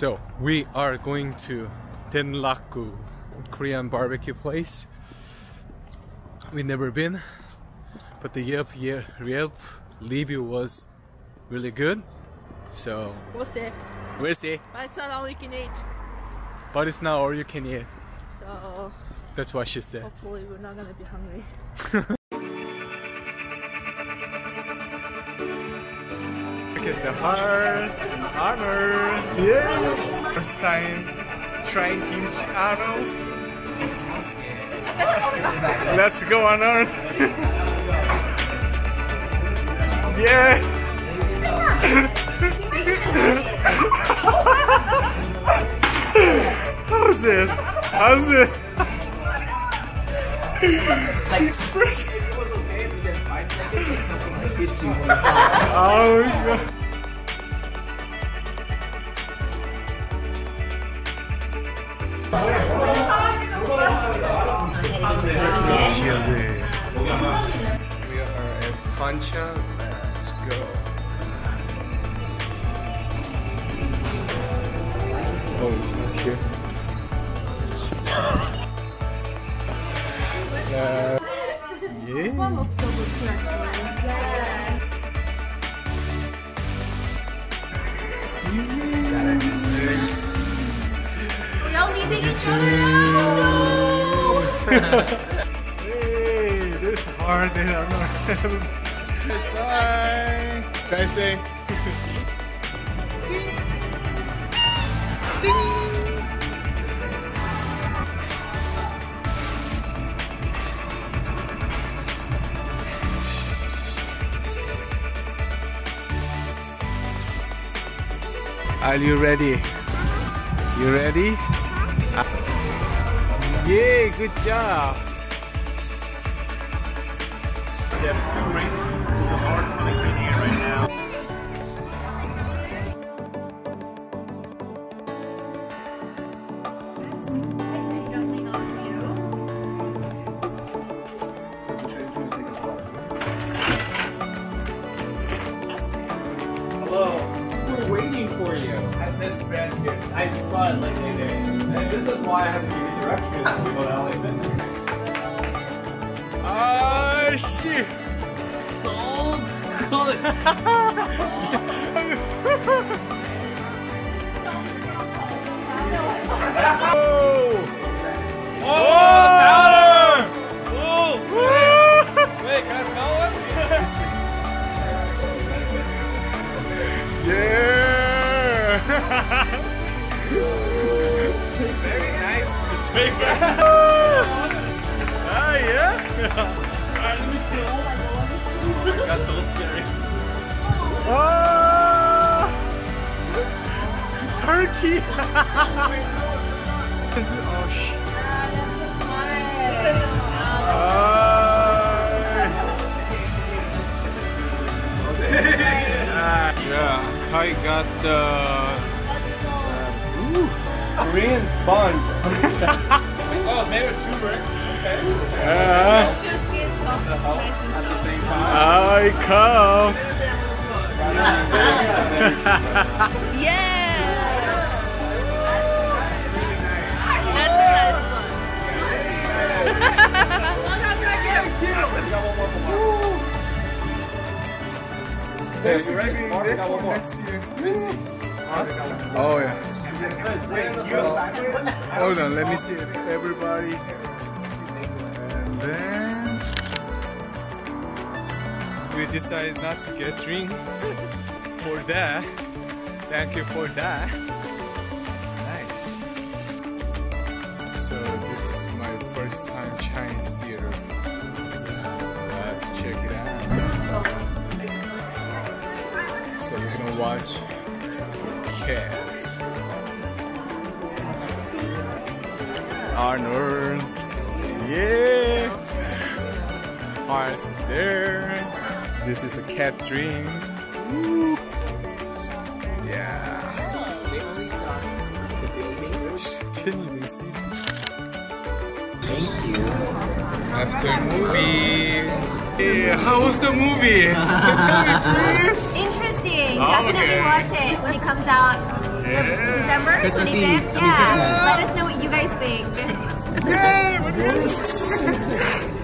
So we are going to Ten Laku, Korean barbecue place. We've never been, but the Yelp review was really good. So we'll see. But it's not all you can eat. But it's not all you can eat. So that's what she said. Hopefully we're not gonna be hungry. Look at the Heart and Arnold. Yeah. First time trying kimchi Arnold. Let's go on Earth. Yeah. How's it? It's first. It was okay because my second did something like this. Oh my god. We are at Tancha, let's go. Oh, he's not here. Yeah. We all leaving each other now. No. Hard and I'm not. Bye. Can I say? Ding. Ding. Are you ready? You ready? Yay! Good job. They have two races with the Heart going on here right now. I'm jumping on you. Hello. We're waiting for you at this brand here. I saw it like they did. And this is why I have to give you directions to people that only visit. Oh shit! So good! Oh! Oh! Wait, can I smell one? Yeah! Very nice. It's paper. Ah, yeah? Alright, let me feel. Oh my god, that's so scary. Oh! Turkey! Oh shit. Yeah, Kai got the Korean sponge. Oh, made with turmeric. I come. Oh yeah. Hold on, let me see it. Everybody. Then we decided not to get drink for that. Thank you for that. Nice. So this is my first time Chinese theater. Let's check it out. So we're gonna watch Cats. Arnold. Yeah. Heart is there. This is the cat dream. Woo. Yeah. Can you even see? Thank you. After movie. Hey, how was the movie? Interesting. Oh, definitely okay. Watch it when it comes out. Yeah. December? Christmas Eve. Yeah. Christmas. Let us know what you guys think. Yay!